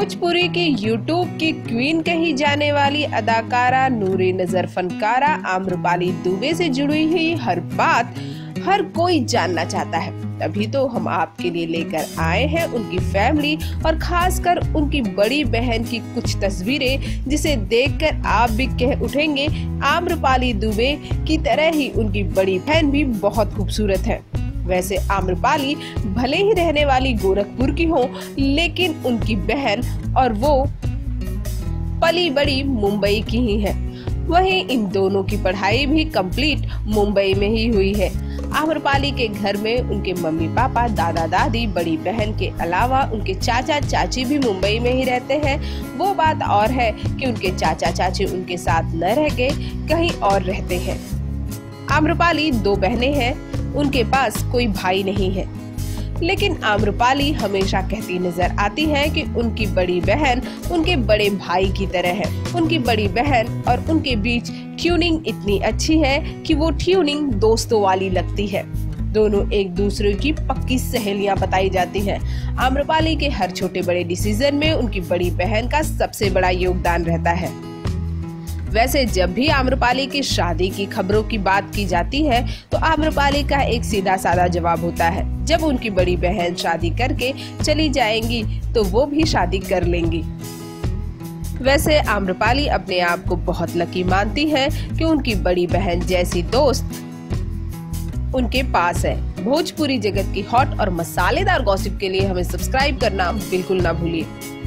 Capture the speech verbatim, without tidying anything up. भोजपुरी की यूट्यूब की क्वीन कही जाने वाली अदाकारा नूरी नजर फनकारा आम्रपाली दुबे से जुड़ी हुई हर बात हर कोई जानना चाहता है। तभी तो हम आपके लिए लेकर आए हैं उनकी फैमिली और खासकर उनकी बड़ी बहन की कुछ तस्वीरें, जिसे देखकर आप भी कह उठेंगे आम्रपाली दुबे की तरह ही उनकी बड़ी बहन भी बहुत खूबसूरत है। वैसे आम्रपाली भले ही रहने वाली गोरखपुर की हो, लेकिन उनकी बहन और वो पली बड़ी मुंबई की ही है। वहीं इन दोनों की पढ़ाई भी कंप्लीट मुंबई में ही हुई है। आम्रपाली के घर में उनके मम्मी पापा, दादा दादी, बड़ी बहन के अलावा उनके चाचा चाची भी मुंबई में ही रहते हैं। वो बात और है कि उनके चाचा चाची उनके साथ न रह के कहीं और रहते हैं। आम्रपाली दो बहनें हैं, उनके पास कोई भाई नहीं है, लेकिन आम्रपाली हमेशा कहती नजर आती है कि उनकी बड़ी बहन उनके बड़े भाई की तरह है। उनकी बड़ी बहन और उनके बीच ट्यूनिंग इतनी अच्छी है कि वो ट्यूनिंग दोस्तों वाली लगती है। दोनों एक दूसरे की पक्की सहेलियां बताई जाती हैं। आम्रपाली के हर छोटे बड़े डिसीजन में उनकी बड़ी बहन का सबसे बड़ा योगदान रहता है। वैसे जब भी आम्रपाली की शादी की खबरों की बात की जाती है तो आम्रपाली का एक सीधा साधा जवाब होता है, जब उनकी बड़ी बहन शादी करके चली जाएंगी तो वो भी शादी कर लेंगी। वैसे आम्रपाली अपने आप को बहुत लकी मानती है कि उनकी बड़ी बहन जैसी दोस्त उनके पास है। भोजपुरी जगत की हॉट और मसालेदार गॉसिप के लिए हमें सब्सक्राइब करना बिल्कुल ना भूलिए।